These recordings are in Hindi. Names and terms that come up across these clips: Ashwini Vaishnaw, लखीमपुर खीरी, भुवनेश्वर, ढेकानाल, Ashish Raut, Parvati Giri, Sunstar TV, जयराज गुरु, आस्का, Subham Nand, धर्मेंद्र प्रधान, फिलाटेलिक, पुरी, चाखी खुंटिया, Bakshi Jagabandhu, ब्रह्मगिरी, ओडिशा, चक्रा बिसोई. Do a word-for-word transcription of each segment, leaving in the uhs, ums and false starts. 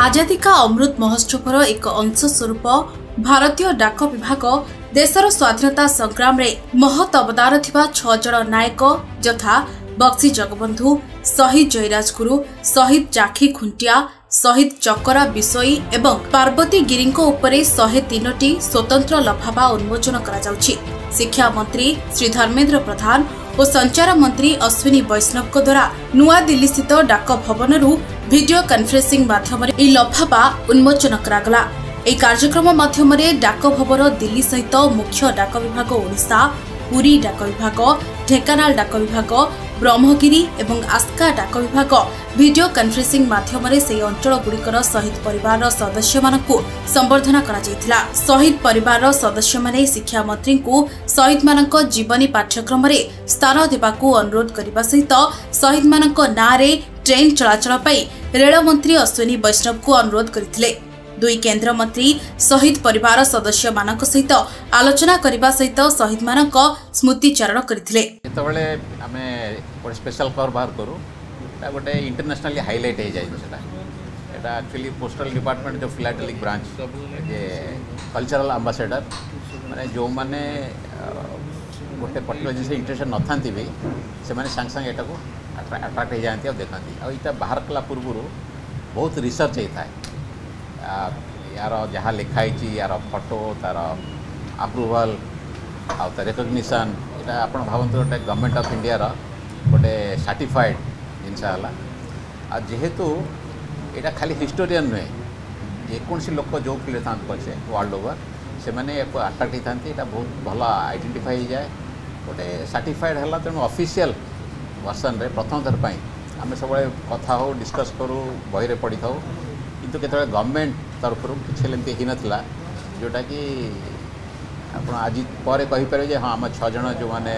आजादी का अमृत महोत्सव एक अंश स्वरूप भारतीय डाक विभाग देशर स्वाधीनता संग्राम रे महत अवदान थिबा छ जण नायक यथा बक्सी जगबंधु, शहीद जयराज गुरु, शहीद चाखी खुंटिया, शहीद चक्रा बिसोई एवं पार्वती गिरी उपरे शहे तीन टी स्वतंत्र लफाफा उन्मोचन करा जाउछि। शिक्षा मंत्री श्री धर्मेंद्र प्रधान और संचार मंत्री अश्विनी वैष्णव द्वारा नुआ दिल्ली स्थित डाक भवन वीडियो कॉन्फ्रेंसिंग माध्यम लफाफा उन्मोचन करागला। यह कार्यक्रम मध्यम डाक भवन दिल्ली सहित मुख्य डाक विभाग ओडिशा, पुरी डाक विभाग, ढेकानाल डाक विभाग, ब्रह्मगिरी एवं आस्का डाक विभाग वीडियो कॉन्फ्रेंसिंग माध्यम से अंचल गुड़िकर शहीद परिवार सदस्य मानकु संबर्धना करा जायथिला। शहीद परिवार सदस्य माने शिक्षा मंत्री को शहीद मानक जीवनी पाठ्यक्रम में स्थान देवाकु अनुरोध करने सहित शहीद मानक नारे ट्रेन चलाचल पई रेल मंत्री अश्विनी वैष्णव को अनुरोध करथिले। दुई केंद्र मंत्री शहीद परिवार सदस्य मानक सहित आलोचना करने सहित शहीद मानक स्मृतिचारण करथिले। जेतबेले आमे पर स्पेशल कवर बाहर करू गोटे इंटरनेशनली हाइलाइट हो जाएगा। एक्चुअली पोस्टल डिपार्टमेंट जो फिलाटेलिक ब्रांच जे कल्चरल एम्बेसडर माने जो माने गोटे पर्टिकुलर जिनसे इंटरेस्टेड न थांती भी से माने संग संग एटा को अट्रैक्ट हो जाती और देखाती और इटा बाहर कला पूर्व बहुत रिसर्च होता है। यार जहाँ लिखाई यार फटो तार अप्रूवाल आर रेकग्निशन ये आप भावत गोटे गवर्नमेंट ऑफ इंडिया रा गोटे सर्टिफाइड जिनसा आ जेहेतु यहाँ खाली हिस्टोरियन नुहे जेकोसी लोक जो फील्ड था पचे वर्ल्ड ओवर से मैंने अट्राक्ट होता यहाँ बहुत भल आइडेंटिफाई जाए गोटे सर्टिफाइड है तेणु ऑफिशियल वर्सन प्रथम थर पर आम सब कथा हो डिस्कस करूँ बहरे पढ़ी थाऊ किंतु तो केतबेले गवर्नमेंट तरफ किसी ही नाला जोटा कि आप आज पर कहीपर जे हाँ आम छज जो मैंने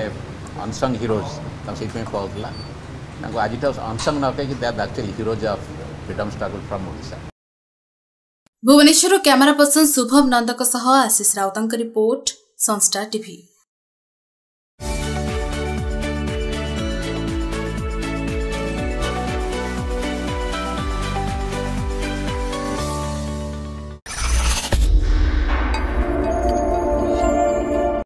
अनसंग हीरोज से कहला आज अनसंग न कहीं that actually heroes of freedom struggle from ओडिशा। भुवनेश्वर camera person Shubham Nand Ashish Raut report Sunstar TV.